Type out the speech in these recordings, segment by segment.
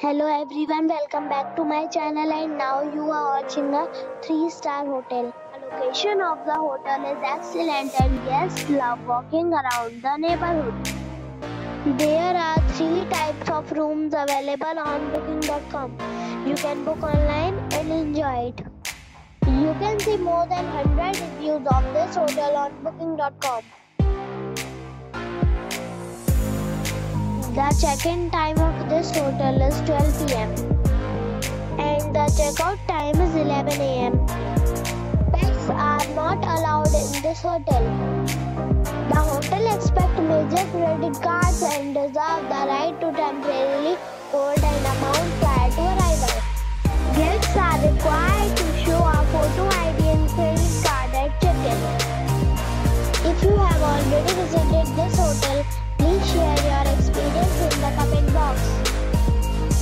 Hello everyone, welcome back to my channel and now you are watching a 3-star hotel. The location of the hotel is excellent and guests love walking around the neighborhood. There are 3 types of rooms available on booking.com. You can book online and enjoy it. You can see more than 100 reviews of this hotel on booking.com. The check-in time of this hotel is 12 p.m. and the check-out time is 11 a.m. Pets are not allowed in this hotel. The hotel accepts major credit cards and reserves the right to temporarily hold an amount prior to arrival. Guests are required to show a photo ID and credit card at check-in. If you have already visited this hotel, please share your experience in the comment box.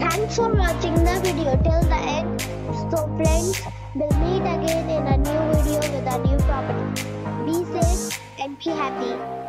Thanks for watching the video till the end. So friends, we'll meet again in a new video with a new property. Be safe and be happy.